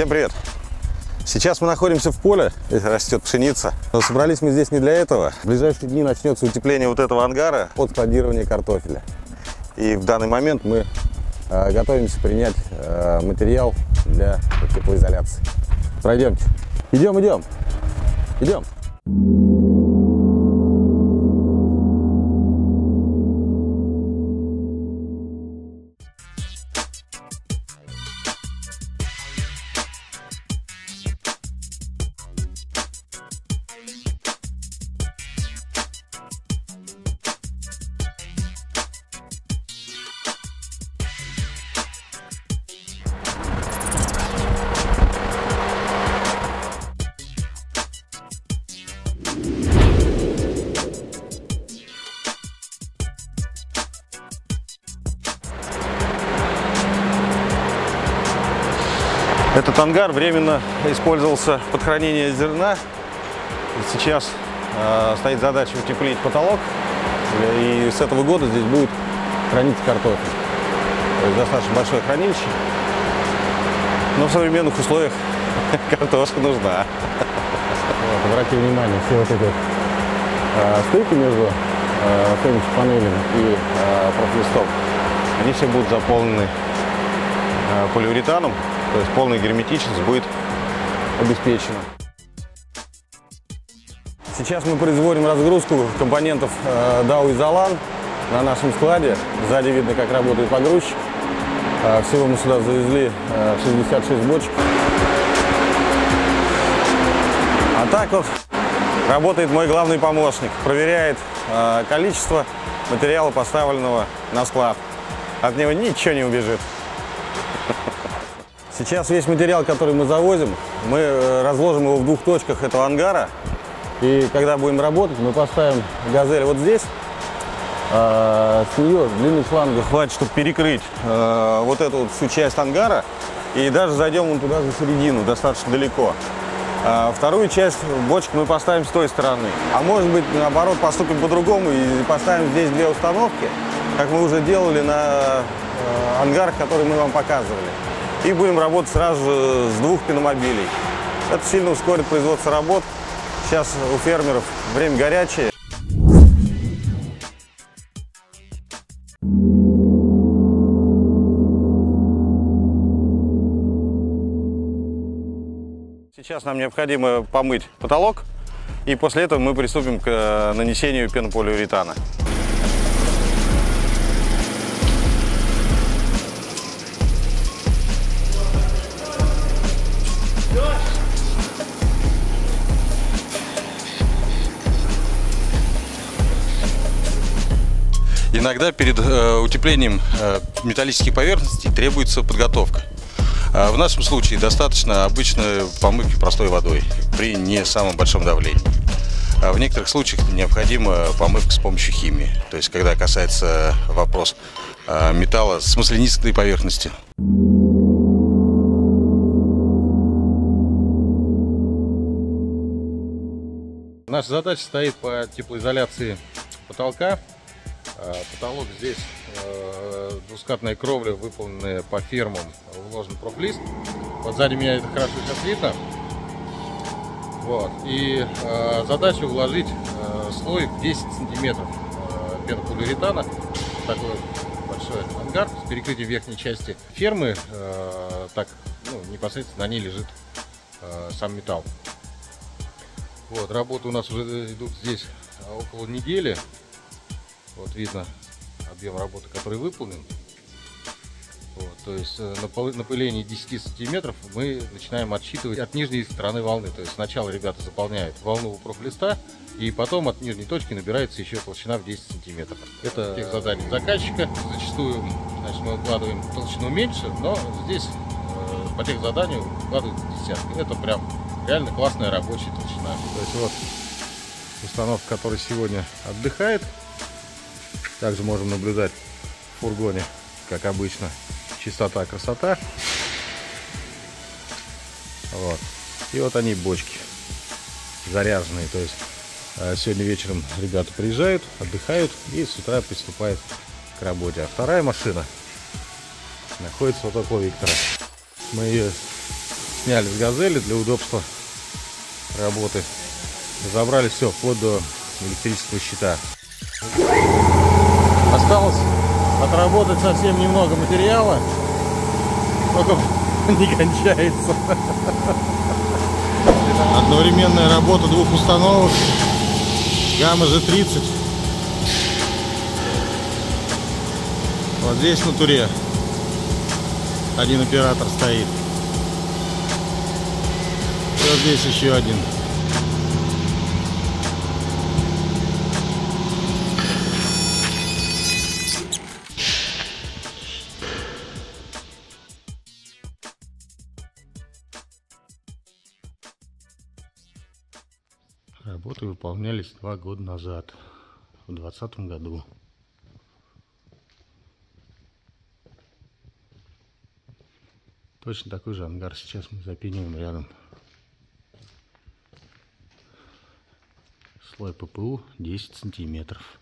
Всем привет! Сейчас мы находимся в поле, здесь растет пшеница. Но собрались мы здесь не для этого. В ближайшие дни начнется утепление вот этого ангара под складирование картофеля. И в данный момент мы готовимся принять материал для теплоизоляции. Пройдемте. Идем. Этот ангар временно использовался под хранение зерна. И сейчас стоит задача утеплить потолок, и с этого года здесь будет храниться картофель. То есть достаточно большое хранилище, но в современных условиях картошка нужна. Вот, обрати внимание, все вот эти стыки между панелью и профлистом, они все будут заполнены полиуретаном. То есть полная герметичность будет обеспечена. Сейчас мы производим разгрузку компонентов DAO и Zolan на нашем складе. Сзади видно, как работает погрузчик. Всего мы сюда завезли 66 бочек. А так вот работает мой главный помощник. Проверяет количество материала, поставленного на склад. От него ничего не убежит. Сейчас весь материал, который мы завозим, мы разложим его в двух точках этого ангара. И когда будем работать, мы поставим газель вот здесь. С нее длины шланга хватит, чтобы перекрыть вот эту вот всю часть ангара. И даже зайдем вон туда за середину, достаточно далеко. Вторую часть бочек мы поставим с той стороны. А может быть, наоборот, поступим по-другому и поставим здесь две установки, как мы уже делали на ангарах, которые мы вам показывали. И будем работать сразу же с двух пеномобилей. Это сильно ускорит производство работ. Сейчас у фермеров время горячее. Сейчас нам необходимо помыть потолок, и после этого мы приступим к нанесению пенополиуретана. Иногда перед утеплением металлических поверхностей требуется подготовка. В нашем случае достаточно обычной помывки простой водой при не самом большом давлении. В некоторых случаях необходима помывка с помощью химии, то есть когда касается вопрос металла с маслянистой поверхности. Наша задача стоит по теплоизоляции потолка. Потолок здесь, двускатная кровля, выполненная по фермам, вложен профлист. Вот сзади меня это хорошо сейчас видно. Вот. И задача уложить слой в 10 сантиметров пенополиуретана. Такой большой ангар с перекрытием верхней части фермы. Так, ну, непосредственно на ней лежит сам металл. Вот, работы у нас уже идут здесь около недели. Вот видно объем работы, который выполнен. Вот, то есть на пылении 10 сантиметров мы начинаем отсчитывать от нижней стороны волны. То есть сначала ребята заполняют волну профлиста, и потом от нижней точки набирается еще толщина в 10 сантиметров. Это тех заданий заказчика. Зачастую, значит, мы укладываем толщину меньше, но здесь по тех заданию укладываются десятки. Это прям реально классная рабочая толщина. То есть вот установка, которая сегодня отдыхает. Также можем наблюдать в фургоне, как обычно, чистота, красота. Вот. И вот они, бочки заряженные. То есть сегодня вечером ребята приезжают, отдыхают и с утра приступают к работе. А вторая машина находится вот около Виктора. Мы ее сняли с газели для удобства работы. Забрали все, вплоть до электрического щита. Осталось отработать совсем немного материала, только не кончается. Одновременная работа двух установок Гамма G30. Вот здесь на туре один оператор стоит. И вот здесь еще один. Работы выполнялись 2 года назад, в 2020 году. Точно такой же ангар сейчас мы запиниваем рядом. Слой ППУ 10 сантиметров.